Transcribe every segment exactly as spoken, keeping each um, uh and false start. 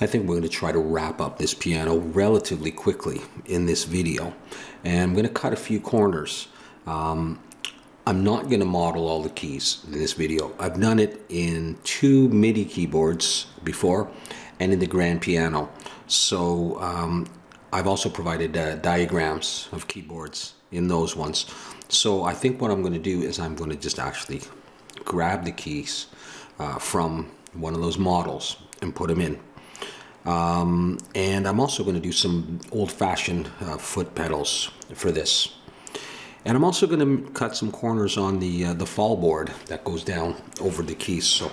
I think we're going to try to wrap up this piano relatively quickly in this video, and I'm going to cut a few corners. Um, I'm not going to model all the keys in this video. I've done it in two MIDI keyboards before and in the grand piano. So um, I've also provided uh, diagrams of keyboards in those ones. So I think what I'm going to do is I'm going to just actually grab the keys uh, from one of those models and put them in. Um, and I'm also going to do some old-fashioned uh, foot pedals for this. And I'm also going to cut some corners on the uh, the fall board that goes down over the keys. So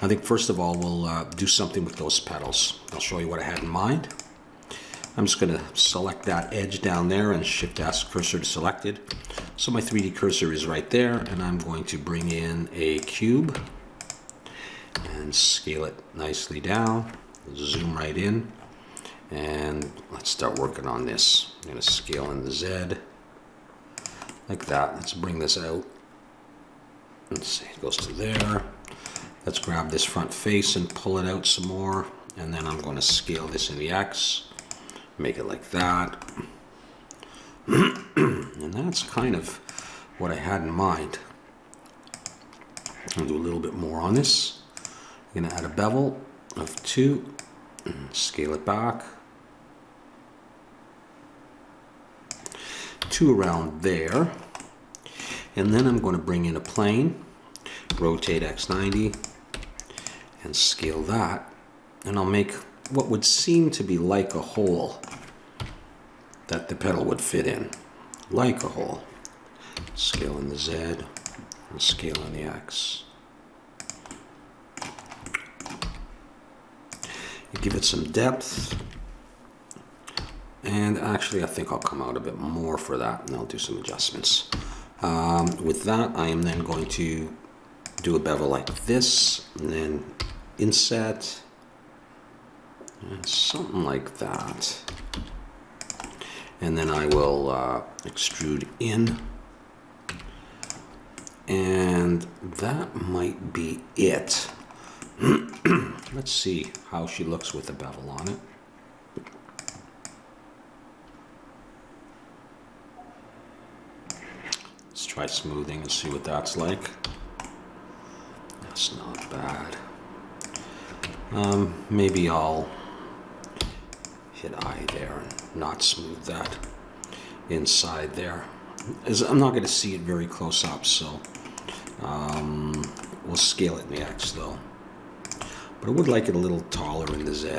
I think first of all we'll uh, do something with those pedals. I'll show you what I had in mind. I'm just going to select that edge down there and Shift-S cursor to selected. So my three D cursor is right there, and I'm going to bring in a cube and scale it nicely down. Zoom right in, and let's start working on this. I'm going to scale in the Z. Like that. Let's bring this out. Let's see, it goes to there. Let's grab this front face and pull it out some more. And then I'm going to scale this in the X. Make it like that. And that's kind of what I had in mind. I'll do a little bit more on this. I'm going to add a bevel of two. And scale it back. Two around there, and then I'm going to bring in a plane, rotate X ninety, and scale that, and I'll make what would seem to be like a hole that the pedal would fit in, like a hole. Scale in the Z, and scale in the X. You give it some depth. And actually, I think I'll come out a bit more for that, and I'll do some adjustments. Um, with that, I am then going to do a bevel like this, and then inset, and something like that. And then I will uh, extrude in. And that might be it. Let's see how she looks with the bevel on it. Try smoothing and see what that's like. That's not bad. Um, maybe I'll hit I there and not smooth that inside there. As I'm not going to see it very close up, so um, we'll scale it in the X though. But I would like it a little taller in the Z.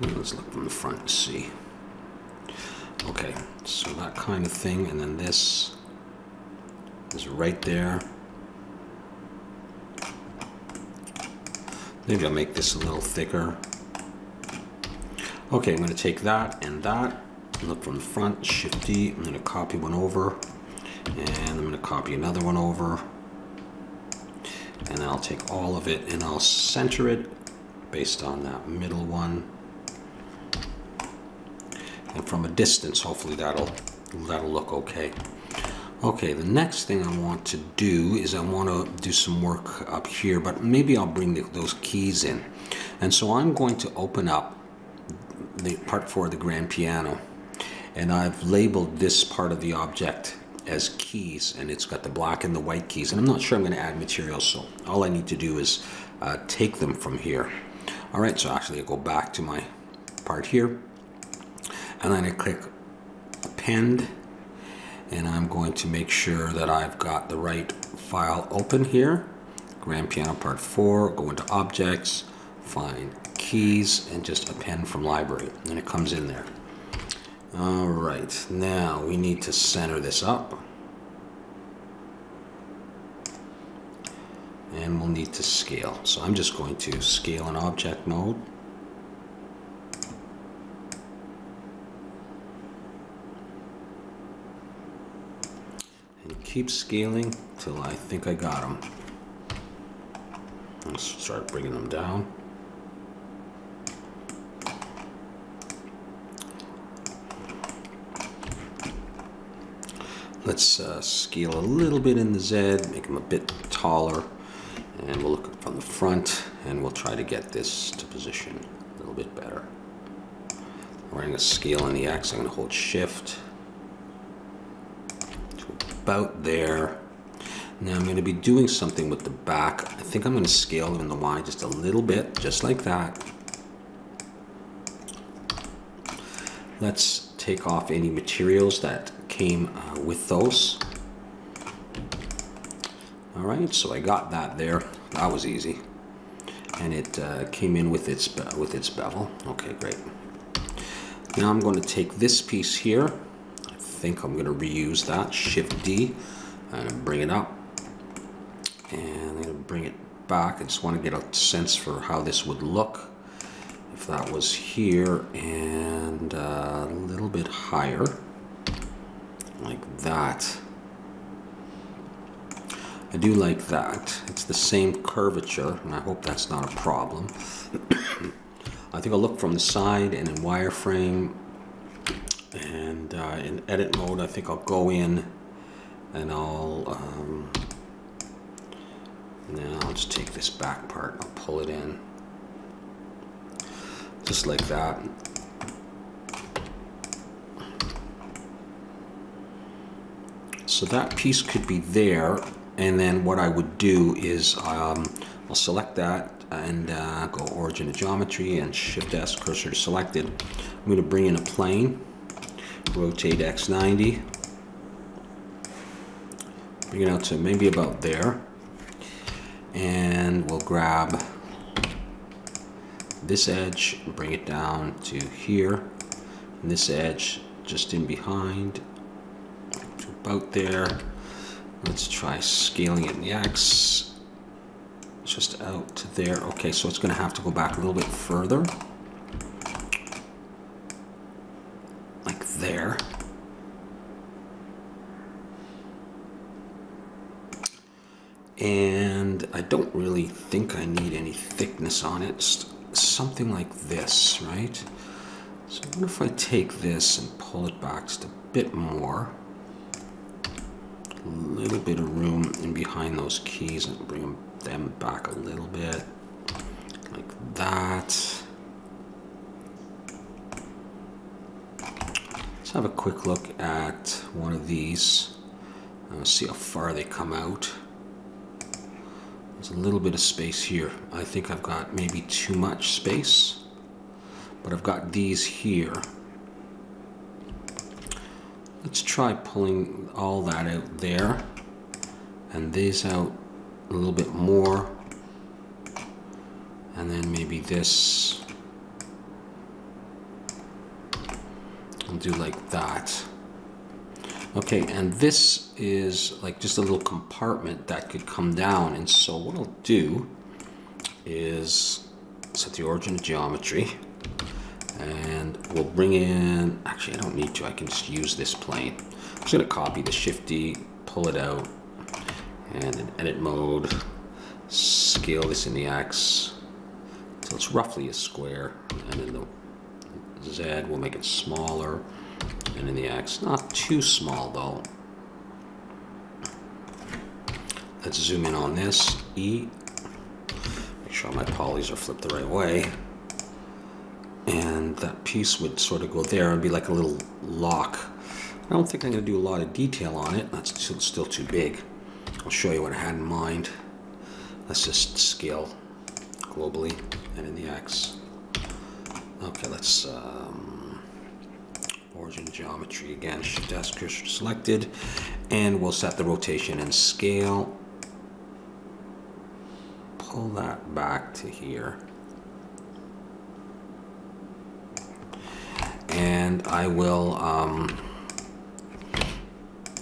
Let's look from the front and see. Okay, so that kind of thing, and then this is right there. Maybe I'll make this a little thicker. Okay, I'm going to take that and that, and look from the front, Shift-D, I'm going to copy one over, and I'm going to copy another one over, and then I'll take all of it, and I'll center it based on that middle one. And from a distance, hopefully that'll that'll look okay. Okay, the next thing I want to do is I want to do some work up here, but maybe I'll bring the, those keys in. And so I'm going to open up the part four of the grand piano, and I've labeled this part of the object as keys, and it's got the black and the white keys. And I'm not sure I'm going to add material, so all I need to do is uh, take them from here. All right, so actually I go back to my part here. And then I click append, and I'm going to make sure that I've got the right file open here. Grand Piano Part four, go into Objects, find Keys, and just append from library, and it comes in there. All right, now we need to center this up. And we'll need to scale. So I'm just going to scale in object mode. Keep scaling till I think I got them. Let's start bringing them down. Let's uh, scale a little bit in the Z, make them a bit taller, and we'll look from the front and we'll try to get this to position a little bit better. We're going to scale on the X. I'm going to hold shift to about there. Now I'm going to be doing something with the back. I think I'm going to scale in the Y just a little bit, just like that. Let's take off any materials that came uh, with those. All right, so I got that there. That was easy, and it uh, came in with its uh, with its bevel. Okay, great. Now I'm going to take this piece here. I think I'm going to reuse that. Shift D. I'm going to bring it up, and I'm going to bring it back. I just want to get a sense for how this would look if that was here, and uh, a little bit higher, like that. I do like that. It's the same curvature, and I hope that's not a problem. I think I'll look from the side and in wireframe, and uh, in edit mode, I think I'll go in. And I'll, um, now I'll just take this back part and I'll pull it in. Just like that. So that piece could be there. And then what I would do is um, I'll select that and uh, go origin of geometry and shift S cursor to selected. I'm going to bring in a plane, rotate X ninety. Bring it out to maybe about there, and we'll grab this edge and bring it down to here, and this edge just in behind to about there. Let's try scaling it in the X just out to there. Okay, so it's going to have to go back a little bit further, like there. And I don't really think I need any thickness on it. Just something like this, right? So what if I take this and pull it back just a bit more? A little bit of room in behind those keys and bring them back a little bit. Like that. Let's have a quick look at one of these. I'll see how far they come out. There's a little bit of space here. I think I've got maybe too much space, but I've got these here. Let's try pulling all that out there and these out a little bit more, and then maybe this. I'll do like that. Okay, and this is like just a little compartment that could come down, and so what I'll do is set the origin of geometry, and we'll bring in, actually I don't need to, I can just use this plane. I'm just gonna copy the Shift D, pull it out, and in edit mode, scale this in the X so it's roughly a square, and in the Z we'll make it smaller. And in the X, not too small though. Let's zoom in on this. E. Make sure my polys are flipped the right way. And that piece would sort of go there and be like a little lock. I don't think I'm going to do a lot of detail on it. That's still, still too big. I'll show you what I had in mind. Let's just scale globally and in the X. Okay, let's. Um, Origin geometry again, shift S cursor selected, and we'll set the rotation and scale. Pull that back to here, and I will um,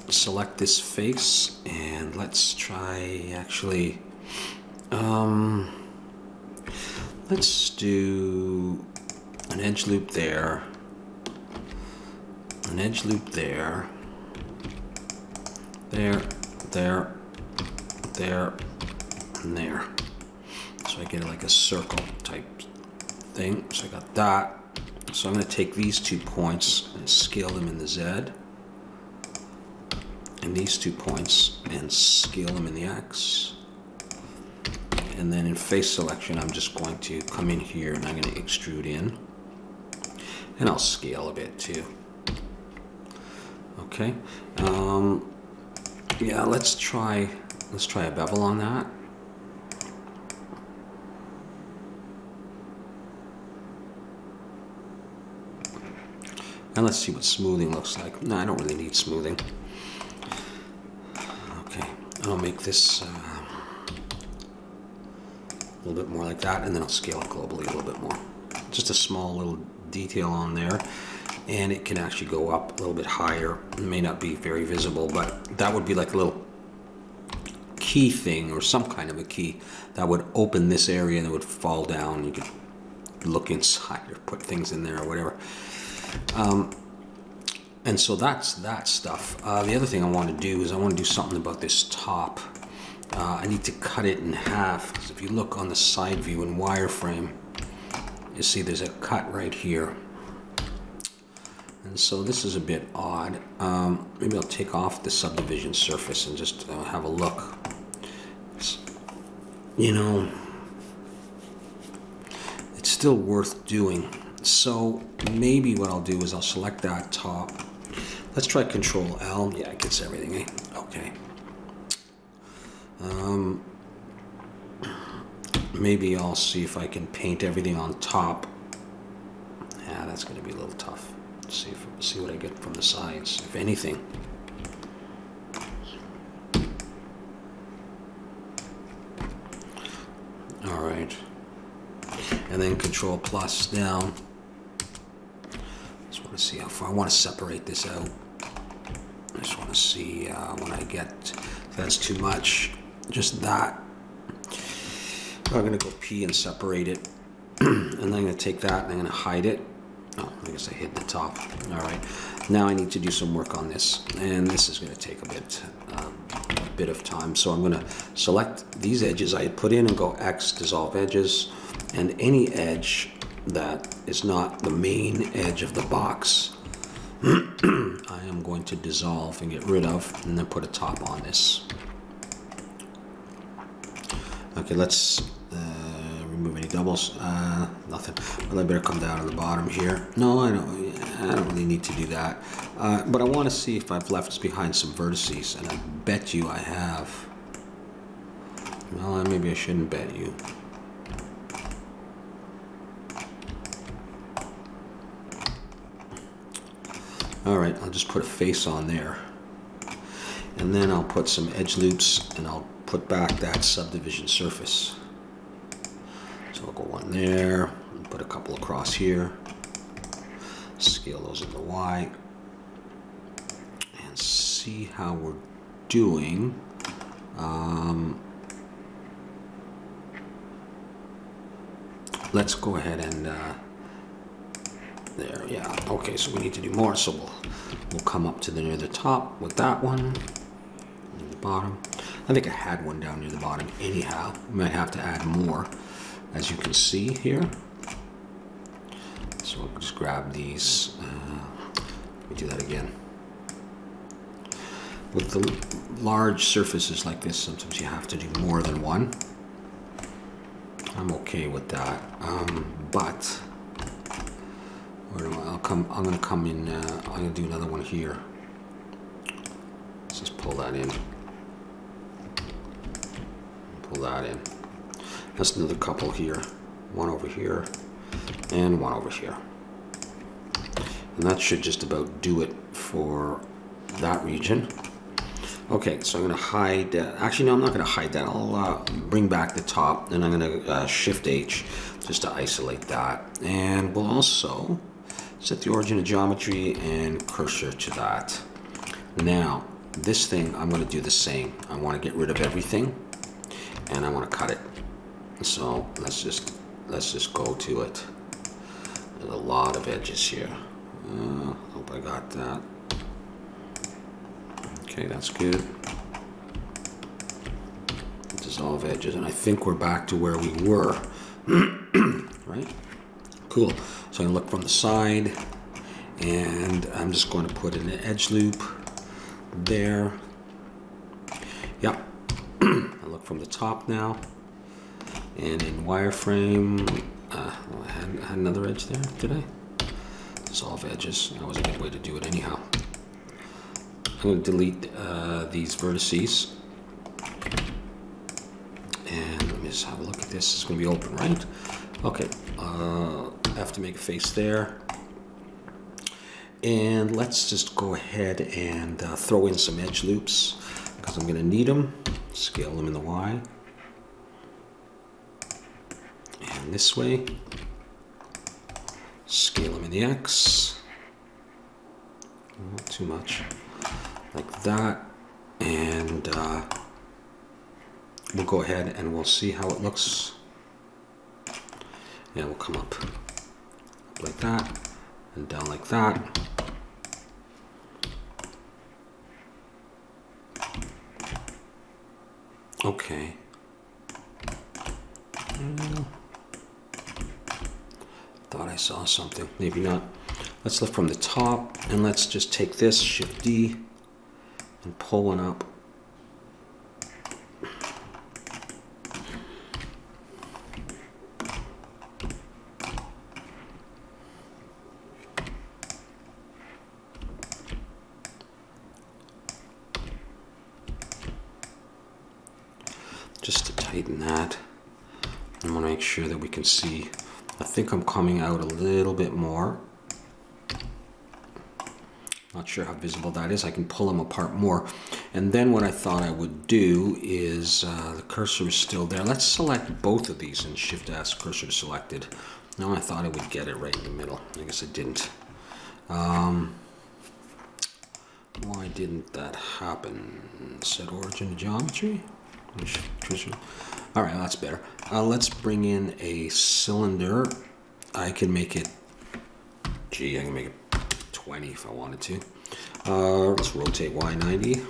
select this face, and let's try actually. Um, let's do an edge loop there. An edge loop there, there, there, there, and there. So I get like a circle type thing. So I got that. So I'm going to take these two points and scale them in the Z, and these two points and scale them in the X, and then in face selection, I'm just going to come in here and I'm going to extrude in, and I'll scale a bit too. Okay, um, yeah, let's try let's try a bevel on that. And let's see what smoothing looks like. No, I don't really need smoothing. Okay, I'll make this uh, a little bit more like that, and then I'll scale it globally a little bit more. Just a small little detail on there, and it can actually go up a little bit higher. It may not be very visible, but that would be like a little key thing or some kind of a key that would open this area and it would fall down. You could look inside or put things in there or whatever. Um, and so that's that stuff. Uh, the other thing I want to do is I want to do something about this top. Uh, I need to cut it in half, because if you look on the side view in wireframe, you see there's a cut right here. And so this is a bit odd. Um, maybe I'll take off the subdivision surface and just uh, have a look. It's, you know, it's still worth doing. So maybe what I'll do is I'll select that top. Let's try Control L. Yeah, it gets everything, eh? Okay. Um, maybe I'll see if I can paint everything on top. Yeah, that's going to be a little tough. Let's see if, see what I get from the sides, if anything. All right. And then Control Plus down. Just want to see how far. I want to separate this out. I just want to see uh, when I get. If that's too much. Just that. I'm going to go P and separate it. And then I'm going to take that and I'm going to hide it. Oh, I guess I hid the top. All right. Now I need to do some work on this, and this is going to take a bit, um, a bit of time. So I'm going to select these edges I had put in and go X, dissolve edges, and any edge that is not the main edge of the box. I am going to dissolve and get rid of, and then put a top on this. Okay, let's uh, remove any doubles. Uh, nothing. Well, I better come down to the bottom here. No, I don't. I don't really need to do that. Uh, but I want to see if I've left behind some vertices, and I bet you I have. Well, maybe I shouldn't bet you. All right, I'll just put a face on there. And then I'll put some edge loops, and I'll put back that subdivision surface. So I'll go one there, and put a couple across here. Scale those into Y. And see how we're doing. Um, let's go ahead and... Uh, there, yeah, okay, so we need to do more, so we'll, we'll come up to the near the top with that one, near the bottom. I think I had one down near the bottom anyhow. We might have to add more, as you can see here. So we'll just grab these, uh, let me do that again. With the large surfaces like this, sometimes you have to do more than one. I'm okay with that, um, but... I'll come, I'm going to come in, uh, I'm going to do another one here. Let's just pull that in. Pull that in. That's another couple here. One over here, and one over here. And that should just about do it for that region. Okay, so I'm going to hide, uh, actually no, I'm not going to hide that. I'll uh, bring back the top, and I'm going to uh, Shift H just to isolate that. And we'll also... set the origin of geometry and cursor to that. Now, this thing, I'm going to do the same. I want to get rid of everything, and I want to cut it. So let's just let's just go to it. There's a lot of edges here. Uh, hope I got that. Okay, that's good. Dissolve edges, and I think we're back to where we were, right? Cool. So I look from the side, and I'm just going to put in an edge loop there. Yep. I look from the top now, And in wireframe, uh, I had, had another edge there, did I? Dissolve edges, that was a good way to do it anyhow. I'm going to delete uh, these vertices. And let me just have a look at this. It's going to be open, right? Okay, uh, I have to make a face there. And let's just go ahead and uh, throw in some edge loops because I'm going to need them. Scale them in the Y. And this way. Scale them in the X. Not too much. Like that. And uh, we'll go ahead and we'll see how it looks. And we'll come up, up like that and down like that. Okay. Thought I saw something, maybe not. Let's look from the top and let's just take this, Shift D, and pull one up. Just to tighten that. I want to make sure that we can see. I think I'm coming out a little bit more. Not sure how visible that is. I can pull them apart more. And then what I thought I would do is, uh, the cursor is still there. Let's select both of these and Shift S, cursor selected. No, I thought I would get it right in the middle. I guess I didn't. Um, why didn't that happen? Set origin geometry? All right, well, that's better. Uh, let's bring in a cylinder. I can make it, gee, I can make it twenty if I wanted to. Uh, let's rotate Y ninety.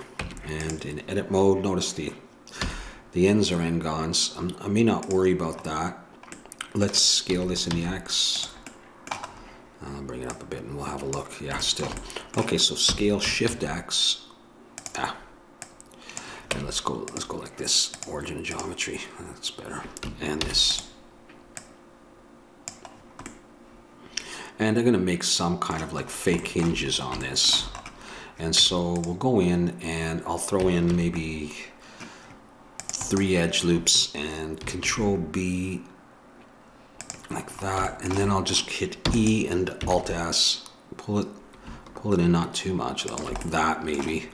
And in edit mode, notice the the ends are n-gons. I'm, I may not worry about that. Let's scale this in the X. I'll bring it up a bit and we'll have a look. Yeah, still. Okay, so scale Shift X. Ah. And let's go, let's go like this, origin geometry, that's better, and this. And I'm gonna make some kind of like fake hinges on this. And so we'll go in and I'll throw in maybe three edge loops and Control B like that. And then I'll just hit E and Alt S, pull it, pull it in not too much though, like that maybe.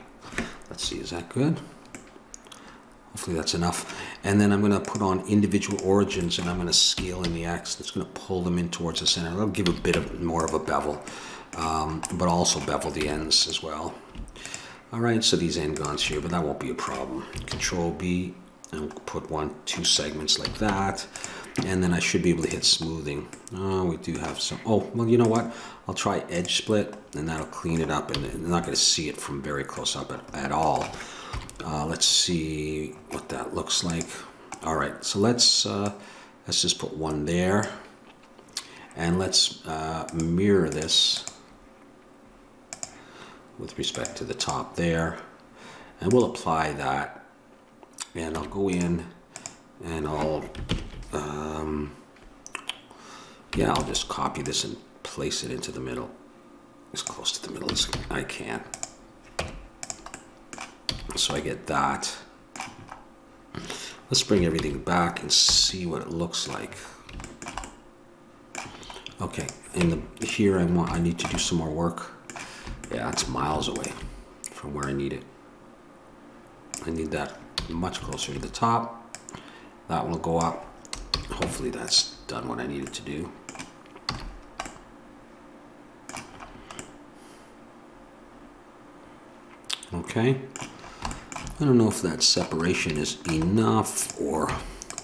Let's see, is that good? Hopefully that's enough. And then I'm gonna put on individual origins and I'm gonna scale in the X. That's gonna pull them in towards the center. That'll give a bit of more of a bevel, um, but also bevel the ends as well. All right, so these end guns here, but that won't be a problem. Control B, and put one, two segments like that. And then I should be able to hit smoothing. Oh, we do have some, oh, well, you know what? I'll try edge split and that'll clean it up and they're not gonna see it from very close up at, at all. Uh, let's see what that looks like. All right, so let's uh, let's just put one there, and let's uh, mirror this with respect to the top there, and we'll apply that. And I'll go in, and I'll um, yeah, I'll just copy this and place it into the middle, as close to the middle as I can. So I get that. Let's bring everything back and see what it looks like. Okay, and here I want I need to do some more work. Yeah, it's miles away from where I need it. I need that much closer to the top. That will go up. Hopefully that's done what I needed to do. Okay. I don't know if that separation is enough or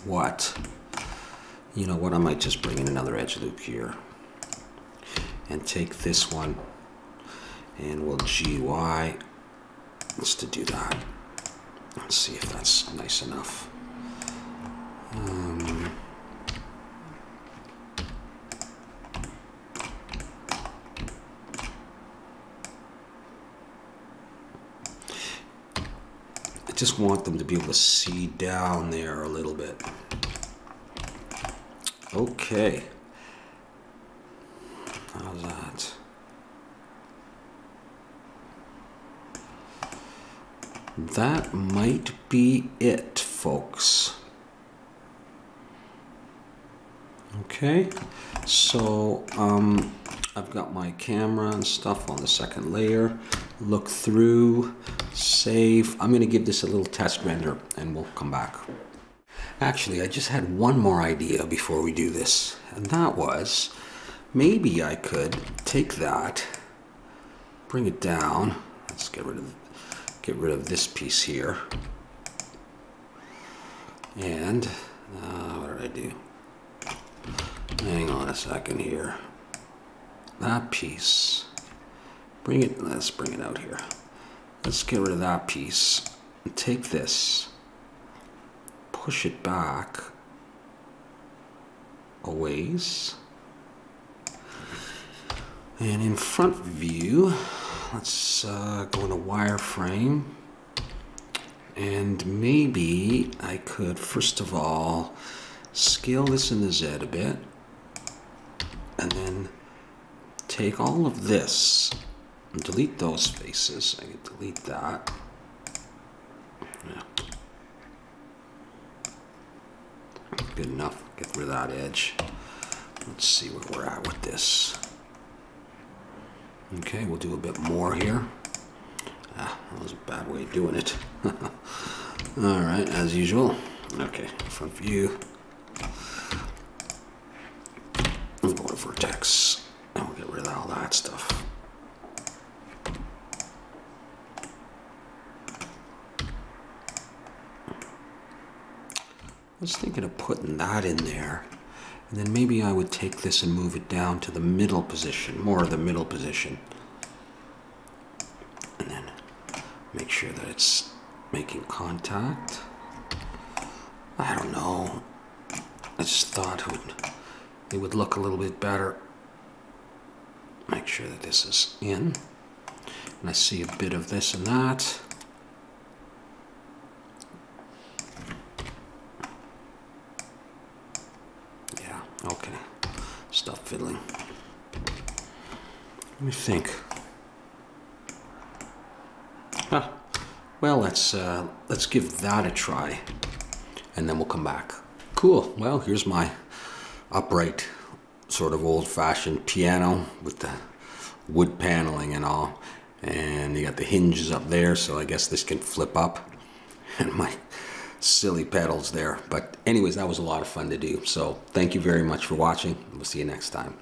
what. You know what, I might just bring in another edge loop here and take this one and we'll G Y just to do that. Let's see if that's nice enough. Um, just want them to be able to see down there a little bit. Okay. How's that? That might be it, folks. Okay, so um, I've got my camera and stuff on the second layer. Look through, save. I'm going to give this a little test render and we'll come back. Actually, I just had one more idea before we do this. And that was, maybe I could take that, bring it down. Let's get rid of the Get rid of this piece here, and uh, what did I do? Hang on a second here. That piece, bring it. Let's bring it out here. Let's get rid of that piece. And take this, push it back a ways, and in front view. Let's uh, go into wireframe, and maybe I could first of all scale this in the Z a bit, and then take all of this and delete those faces. I can delete that. Yeah. Good enough. Get rid of that edge. Let's see where we're at with this. Okay, we'll do a bit more here. Ah, that was a bad way of doing it. All right, as usual. Okay, front view. We'll go to vertex, and we'll get rid of all that stuff. I was thinking of putting that in there. And then maybe I would take this and move it down to the middle position, more of the middle position. And then make sure that it's making contact. I don't know. I just thought it would, it would look a little bit better. Make sure that this is in. And I see a bit of this and that. Fiddling. Let me think. Huh. Well, let's uh, let's give that a try, and then we'll come back. Cool. Well, here's my upright, sort of old-fashioned piano with the wood paneling and all, and you got the hinges up there, so I guess this can flip up, and my silly pedals there. But anyways, that was a lot of fun to do. So thank you very much for watching. We'll see you next time.